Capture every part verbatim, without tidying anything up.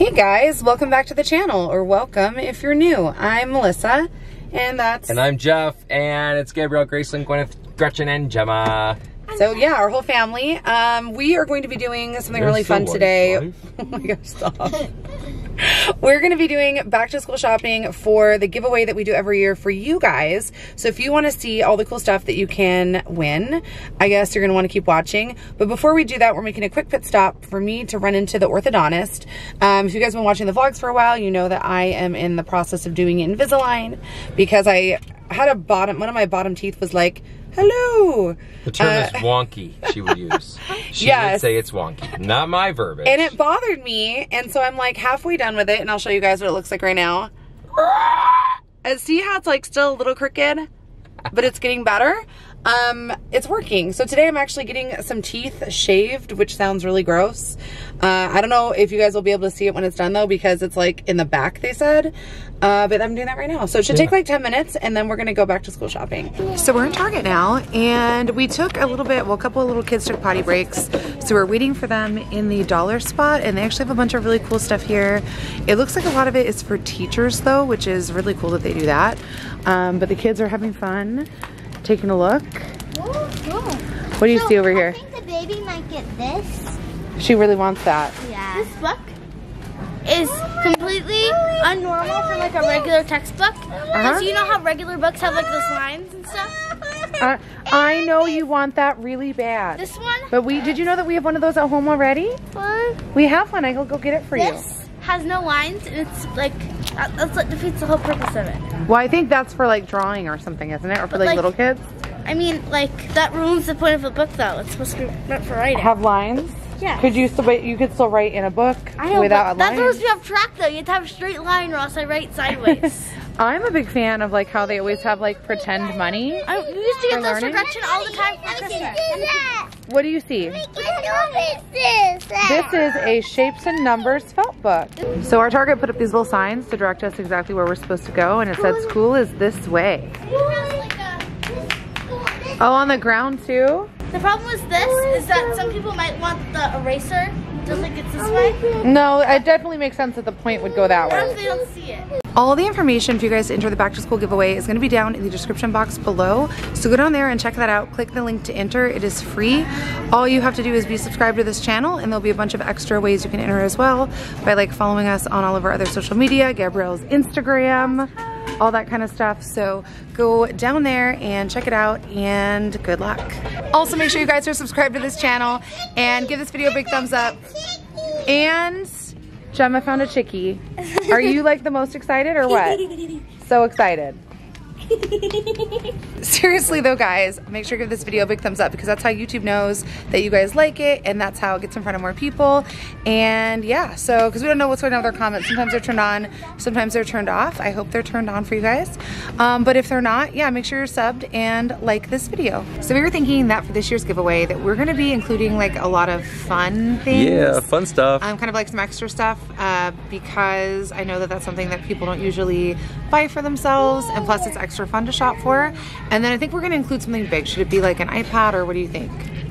Hey guys, welcome back to the channel, or welcome if you're new. I'm Melissa, and that's... And I'm Jeff, and it's Gabrielle, Gracelyn, Gwyneth, Gretchen, and Gemma. So yeah, our whole family. Um, we are going to be doing something You're really fun today. Oh my gosh, stop. We're going to be doing back to school shopping for the giveaway that we do every year for you guys. So if you want to see all the cool stuff that you can win, I guess you're going to want to keep watching. But before we do that, we're making a quick pit stop for me to run into the orthodontist. Um, if you guys have been watching the vlogs for a while, you know that I am in the process of doing Invisalign because I had a bottom, one of my bottom teeth was like, hello. The term uh, is wonky, she would use. She yes. would say it's wonky, not my verbiage. And it bothered me, and so I'm like halfway done with it, and I'll show you guys what it looks like right now. And see how it's like still a little crooked, but it's getting better? Um, it's working. So today I'm actually getting some teeth shaved, which sounds really gross. Uh, I don't know if you guys will be able to see it when it's done though, because it's like in the back they said, uh, but I'm doing that right now. So it should yeah. take like ten minutes and then we're going to go back to school shopping. So we're in Target now and we took a little bit, well, a couple of little kids took potty breaks. So we're waiting for them in the dollar spot and they actually have a bunch of really cool stuff here. It looks like a lot of it is for teachers though, which is really cool that they do that. Um, but the kids are having fun. Taking a look. Ooh, cool. What do you so, see over here? I think the baby might get this. She really wants that. Yeah. This book is oh completely God. unnormal from like a regular textbook. Because uh-huh. so you know how regular books have like those lines and stuff? Uh, I know you want that really bad. This one? But we did you know that we have one of those at home already? What? We have one. I will go get it for this you. This has no lines and it's like... That's what defeats the whole purpose of it. Well, I think that's for like drawing or something, isn't it? Or for like, like little kids? I mean, like that ruins the point of a book though. It's supposed to be meant for writing. Have lines? Yeah. Could you still wait? You could still write in a book I know, without a line. That's supposed to be off track though. You have to have a straight line or else I write sideways. I'm a big fan of like how they always have like pretend money. I used to get those for Gretchen all the time for Christmas. What do you see? This is a shapes and numbers felt book. So our Target put up these little signs to direct us exactly where we're supposed to go, and it said school is this way. Oh, on the ground too? The problem with this is that some people might want the eraser. Just like it's this way. No, it definitely makes sense that the point would go that way. Or if they don't see it. All the information for you guys to enter the back to school giveaway is going to be down in the description box below. So go down there and check that out. Click the link to enter. It is free. All you have to do is be subscribed to this channel and there'll be a bunch of extra ways you can enter as well by like following us on all of our other social media, Gabrielle's Instagram, all that kind of stuff. So go down there and check it out and good luck. Also make sure you guys are subscribed to this channel and give this video a big thumbs up. And Gemma found a chickie. Are you like the most excited or what? So excited. Seriously though guys, make sure you give this video a big thumbs up because that's how YouTube knows that you guys like it and that's how it gets in front of more people. And yeah, so because we don't know what's going on with our comments. Sometimes they're turned on, sometimes they're turned off. I hope they're turned on for you guys. Um, but if they're not, yeah, make sure you're subbed and like this video. So we were thinking that for this year's giveaway that we're going to be including like a lot of fun things. Yeah, fun stuff. Um, kind of like some extra stuff uh, because I know that that's something that people don't usually buy for themselves and plus it's extra fun to shop for. And then I think we're going to include something big. Should it be like an iPad or what do you think?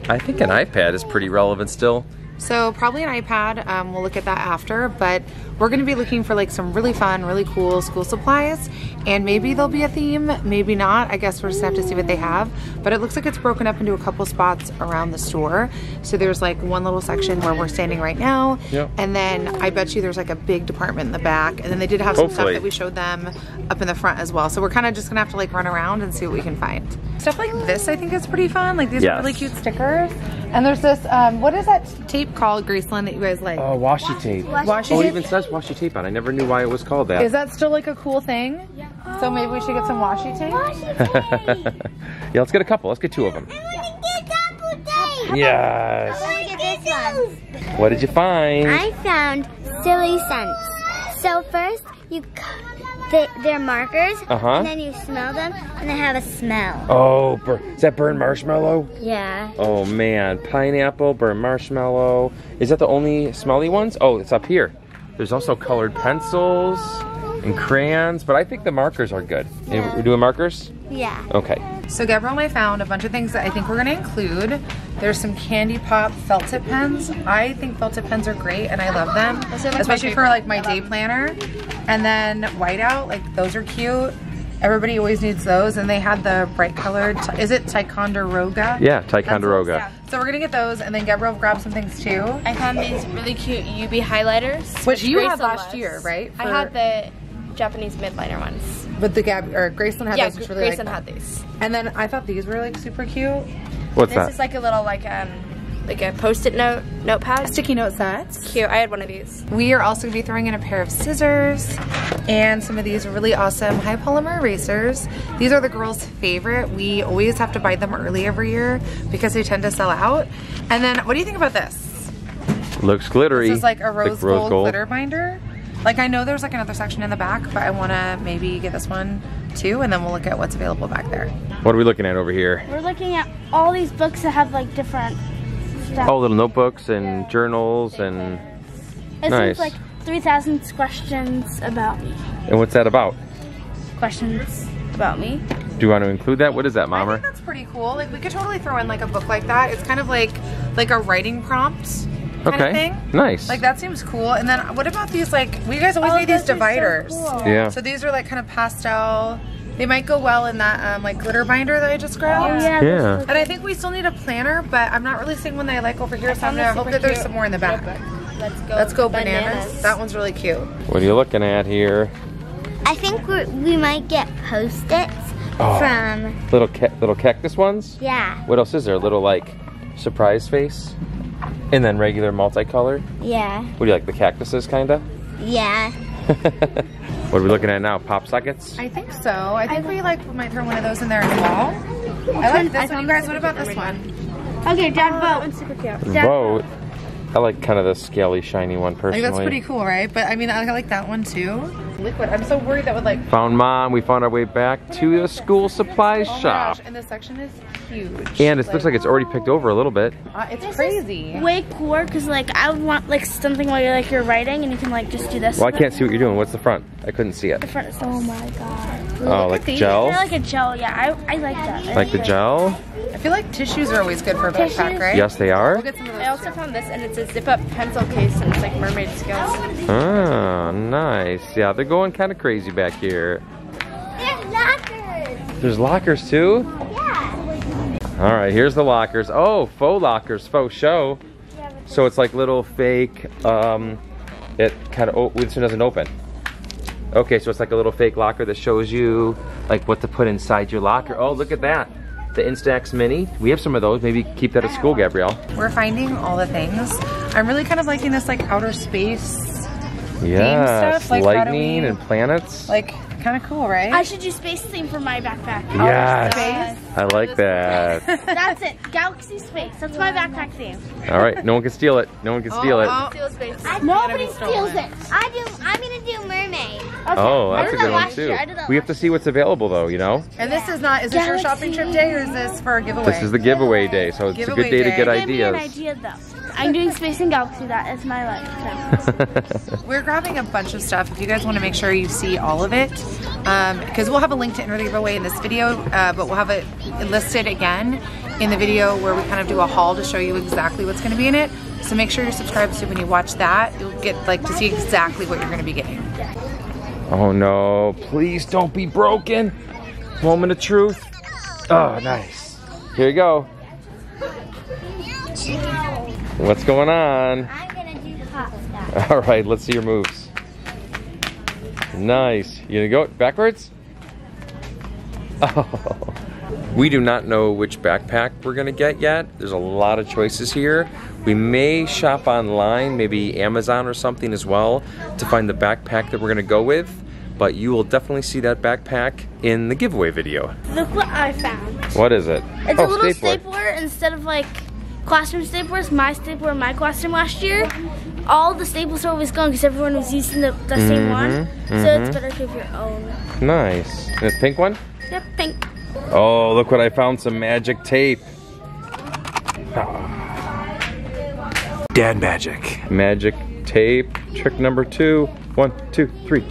I think an iPad is pretty relevant still. So probably an iPad. Um, we'll look at that after, but we're going to be looking for like some really fun, really cool school supplies and maybe there'll be a theme, maybe not. I guess we'll just have to see what they have, but it looks like it's broken up into a couple spots around the store. So there's like one little section where we're standing right now. Yep. And then I bet you there's like a big department in the back. And then they did have Hopefully. some stuff that we showed them up in the front as well. So we're kind of just gonna have to like run around and see what we can find. Stuff like this I think is pretty fun. Like these yes. are really cute stickers. And there's this, um, what is that tape called, Gracelyn, that you guys like? Oh, uh, washi tape. Washi, washi oh, tape? It even says washi tape on. I never knew why it was called that. Is that still like a cool thing? Yeah. Oh, so maybe we should get some washi tape? Washi tape. Yeah, let's get a couple. Let's get two of them. I want to get couple tape. Yes. I want to get this one. What did you find? I found silly scents. So first, you... They, they're markers, uh-huh. and then you smell them, and they have a smell. Oh, burn, is that burn marshmallow? Yeah. Oh, man. Pineapple, burn marshmallow. Is that the only smelly ones? Oh, it's up here. There's also colored pencils and crayons, but I think the markers are good. Yeah. We're doing markers? Yeah. Okay. So Gabrielle and I found a bunch of things that I think we're gonna include. There's some candy pop felt tip pens. I think felt tip pens are great and I love them, especially for like my day planner. And then whiteout, like those are cute. Everybody always needs those, and they had the bright colored, is it Ticonderoga? Yeah, Ticonderoga. Awesome. Yeah. So we're gonna get those, and then Gabrielle grabbed some things too. I found these really cute U B highlighters. Which you had last year, right? For... I had the Japanese midliner ones. But the Gab, or Gracelyn had yeah, those, which really Gracelyn like had these. And then I thought these were like super cute. What's this that? This is like a little like, um, like a post-it note, notepad. A sticky note sets. Cute, I had one of these. We are also gonna be throwing in a pair of scissors, and some of these really awesome high polymer erasers. These are the girls' favorite. We always have to buy them early every year because they tend to sell out. And then, what do you think about this? Looks glittery. This is like a rose, like rose gold, gold glitter binder. Like I know there's like another section in the back, but I wanna maybe get this one too, and then we'll look at what's available back there. What are we looking at over here? We're looking at all these books that have like different stuff. Oh, little notebooks and yeah. journals Big and it nice. Seems like three thousand questions about me. And what's that about? Questions about me. Do you want to include that? What is that, Mama? I think that's pretty cool. Like, we could totally throw in like a book like that. It's kind of like like a writing prompt kind okay. of thing. Nice. Like that seems cool. And then what about these? Like, we well, guys always oh, need these dividers. So cool. Yeah. So these are like kind of pastel. They might go well in that um, like glitter binder that I just grabbed. Oh, yeah. yeah. And I think we still need a planner, but I'm not really seeing one that I like over here. I so I'm gonna hope that there's cute. some more in the back. Yeah, Let's go, Let's go bananas. bananas. That one's really cute. What are you looking at here? I think we're, we might get post-its oh. from... Little ca little cactus ones? Yeah. What else is there? A little like surprise face? And then regular multicolored? Yeah. What do you like, the cactuses kinda? Yeah. What are we looking at now? Pop sockets? I think so. I think I we like we might throw one of those in there as well. I like this I one. You guys, what about this one? Okay, Dad, vote. It's super cute. Dad, vote. I like kind of the scaly, shiny one personally. Like, that's pretty cool, right? But I mean, I like that one too. Liquid. I'm so worried that would like. Found Mom. We found our way back to the school supplies oh shop. Gosh. And this section is huge. And it like, looks like it's already picked over a little bit. Uh, it's this crazy. Is way cooler because like I want like something while you're like you're writing and you can like just do this. Well, I can't see what you're doing. What's the front? I couldn't see it. The front. Is oh my god. Oh, like gel. They're like a gel. Yeah, I I like that. Like it's the great. gel. I feel like tissues are always good for a backpack, right? Yes, they are. We'll get some of those I also too. found this, and it's a zip-up pencil case, and it's like mermaid scales. Oh, nice. Yeah, they're going kind of crazy back here. There's lockers. There's lockers, too? Yeah. All right, here's the lockers. Oh, faux lockers, faux show. Yeah, so it's like little fake, um, it kind of, this one doesn't open. Okay, so it's like a little fake locker that shows you like what to put inside your locker. Oh, look at that. The Instax Mini. We have some of those. Maybe keep that at school, Gabrielle. We're finding all the things. I'm really kind of liking this like outer space yeah, theme stuff. Like lightning we, and planets. Like kind of cool, right? I should do space theme for my backpack. Yes. Space. I like that. That's it. Galaxy space. That's my backpack theme. All right. No one can steal it. No one can steal oh, it. Oh. Steal space. I, Nobody steals it. I do. I'm gonna do mermaid. Okay. Oh, that's a good one too. We have to see what's available though, you know? And this is not, is this your shopping trip day or is this for a giveaway? This is the giveaway day, so it's giveaway a good day, day. to get Give ideas. Me an idea, though. I'm doing Space and Galaxy, that is my life. So. We're grabbing a bunch of stuff. If you guys want to make sure you see all of it, because um, we'll have a link to enter the giveaway in this video, uh, but we'll have it listed again in the video where we kind of do a haul to show you exactly what's going to be in it. So make sure you're subscribed so when you watch that, you'll get like to see exactly what you're going to be getting. Oh no, please don't be broken. Moment of truth. Oh, nice. Here you go. What's going on? I'm gonna do the pop stuff. All right, let's see your moves. Nice. You gonna go backwards? Oh. We do not know which backpack we're gonna get yet. There's a lot of choices here. We may shop online, maybe Amazon or something as well, to find the backpack that we're gonna go with, but you will definitely see that backpack in the giveaway video. Look what I found. What is it? It's oh, a little stapler. stapler instead of like classroom staplers, my stapler in my classroom last year. All the staples were always gone because everyone was using the, the mm-hmm, same one, mm-hmm. so it's better to have your own. Nice. And this pink one? Yep, pink. Oh, look what I found, some magic tape. Oh. Dad magic. Magic tape. Trick number two. One, two, three.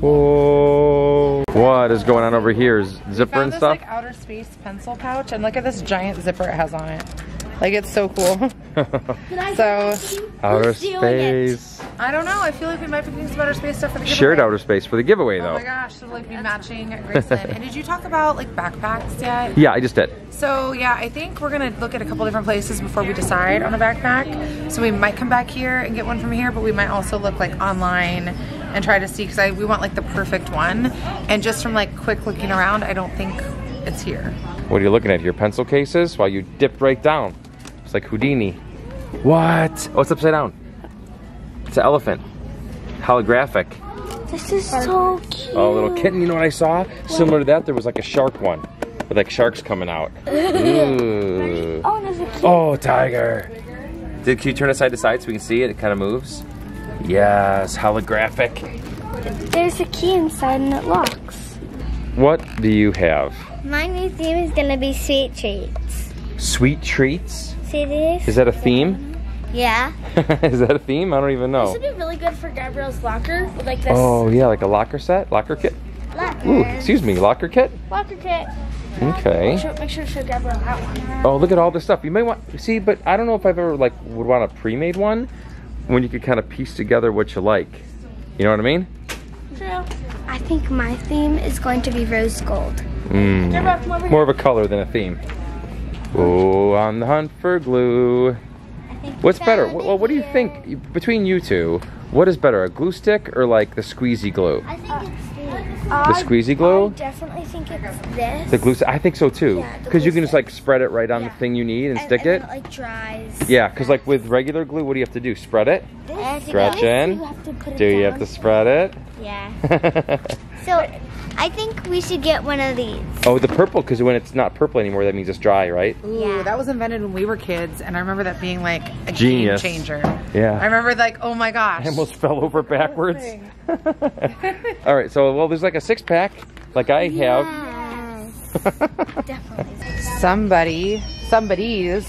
Whoa! What is going on over here? Zipper and stuff? This, like, outer space pencil pouch, and look at this giant zipper it has on it. Like, it's so cool. So outer space. I don't know. I feel like we might be doing some outer space stuff for the giveaway. Shared outer space for the giveaway, though. Oh my gosh, so like be matching at Graceland. And did you talk about like backpacks yet? Yeah, I just did. So yeah, I think we're gonna look at a couple different places before we decide on a backpack. So we might come back here and get one from here, but we might also look like online and try to see, because I we want like the perfect one. And just from like quick looking around, I don't think it's here. What are you looking at here? Pencil cases? Wow, you dipped right down. It's like Houdini. What? Oh, it's upside down. It's an elephant. Holographic. This is so cute. Oh, a little kitten. You know what I saw? What? Similar to that, there was like a shark one. With like sharks coming out. Ooh. Oh, there's a cute. Oh, tiger. Did, can you turn it side to side so we can see it? It kind of moves. Yes, holographic. There's a key inside and it locks. What do you have? My new theme is going to be sweet treats. Sweet treats? See this? Is that a theme? Yeah. Is that a theme? I don't even know. This would be really good for Gabrielle's locker. With like this. Oh yeah, like a locker set? Locker kit? Lockers. Ooh, excuse me, locker kit? Locker kit. Okay. Make sure, make sure to show Gabrielle that one. Oh, look at all this stuff. You may want, see, but I don't know if I've ever like would want a pre-made one when you could kind of piece together what you like. You know what I mean? True. I think my theme is going to be rose gold. Mm. Gabrielle, more of a color than a theme. Oh, on the hunt for glue. What's better? Well, what do you think? Between you two, what is better, a glue stick or like the squeezy glue? I think it's the squeezy glue? I definitely think it's this. The glue stick? I think so too. Because you can just like spread it right on the thing you need and stick it. And it like dries. Yeah, because like with regular glue, what do you have to do? Spread it? Stretch in? Do you have to spread it? Yeah. So I think we should get one of these. Oh, the purple, because when it's not purple anymore, that means it's dry, right? Ooh, yeah. That was invented when we were kids, and I remember that being like a Genius. game changer. Yeah. I remember like, oh my gosh. I almost fell over backwards. All right, so, well, there's like a six pack, like I yes. have. Definitely. Somebody, somebody's,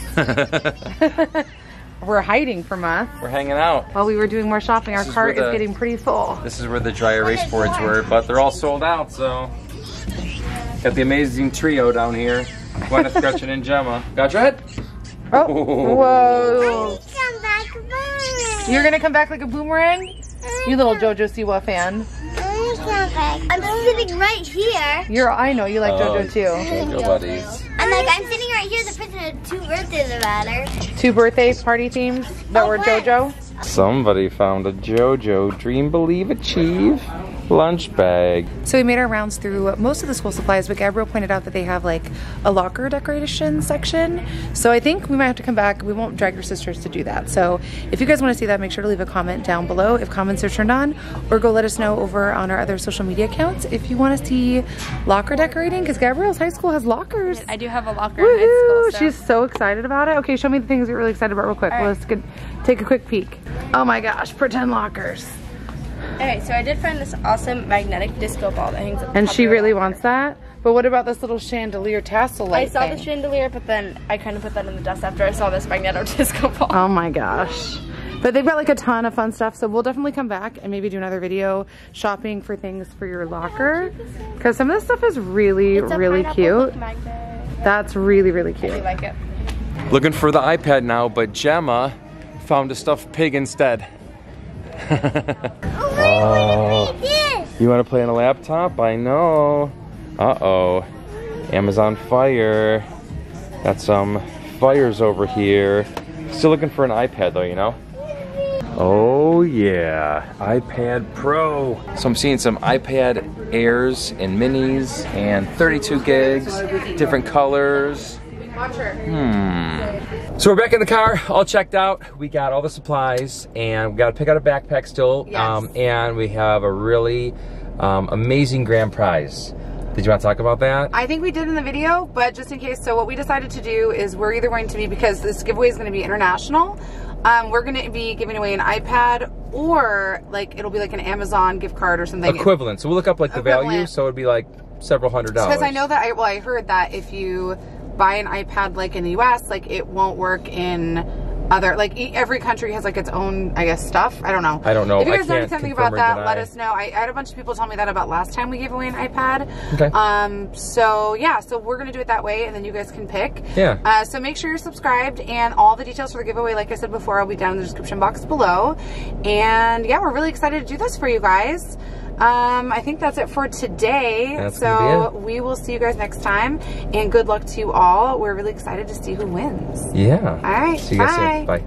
were hiding from us. We're hanging out. While we were doing more shopping, our cart is getting pretty full. This is where the dry erase boards were, but they're all sold out, so. Got the amazing trio down here. Gwyneth, Gretchen, and Gemma. Got your head? Oh, whoa. I need to come back boomerang. You're gonna come back like a boomerang? You little JoJo Siwa fan. I'm come back. I'm sitting right here. You're, I know, you like oh, JoJo too. JoJo buddies. I'm like, I'm sitting right here, the person had two birthdays about her. Two birthday party themes that oh, were JoJo? Somebody found a JoJo Dream Believe Achieve lunch bag. So we made our rounds through most of the school supplies, but Gabrielle pointed out that they have like a locker decoration section. So I think we might have to come back. We won't drag your sisters to do that. So if you guys want to see that, make sure to leave a comment down below if comments are turned on, or go let us know over on our other social media accounts if you want to see locker decorating, because Gabrielle's high school has lockers. I do have a locker in high school. So. She's so excited about it. Okay, show me the things you're really excited about real quick. Right. Let's get, take a quick peek. Oh my gosh, pretend lockers. Alright, so I did find this awesome magnetic disco ball that hangs up. And she really wants that? But what about this little chandelier tassel light thing? I saw the chandelier, but then I kind of put that in the dust after I saw this magneto disco ball. Oh my gosh. But they've got like a ton of fun stuff, so we'll definitely come back and maybe do another video shopping for things for your locker. Because some of this stuff is really, really cute. That's really, really cute. I really like it. Looking for the iPad now, but Gemma found a stuffed pig instead. Oh, uh, you want to play on a laptop? I know. Uh-oh. Amazon Fire. Got some fires over here. Still looking for an iPad though, you know? Oh yeah, iPad Pro. So I'm seeing some iPad Airs and Minis and thirty-two gigs, different colors. Hmm. So we're back in the car, all checked out. We got all the supplies, and we got to pick out a backpack still. Yes. Um, and we have a really um, amazing grand prize. Did you want to talk about that? I think we did in the video, but just in case. So what we decided to do is we're either going to be, because this giveaway is going to be international, Um, we're going to be giving away an iPad, or like it'll be like an Amazon gift card or something. Equivalent. So we'll look up like the equivalent value, so it'd be like several hundred dollars. Because I know that, I, well I heard that if you buy an iPad like in the U S, like it won't work in other, like every country has like its own, I guess, stuff. I don't know. I don't know. If you guys know something about that, let us know. I, I had a bunch of people tell me that about last time we gave away an iPad. Okay. Um, so yeah, so we're going to do it that way and then you guys can pick. Yeah. Uh, so make sure you're subscribed, and all the details for the giveaway, like I said before, will be down in the description box below. And yeah, we're really excited to do this for you guys. Um, I think that's it for today. That's so we will see you guys next time, and good luck to you all. We're really excited to see who wins. Yeah. All right. See you guys soon. Bye.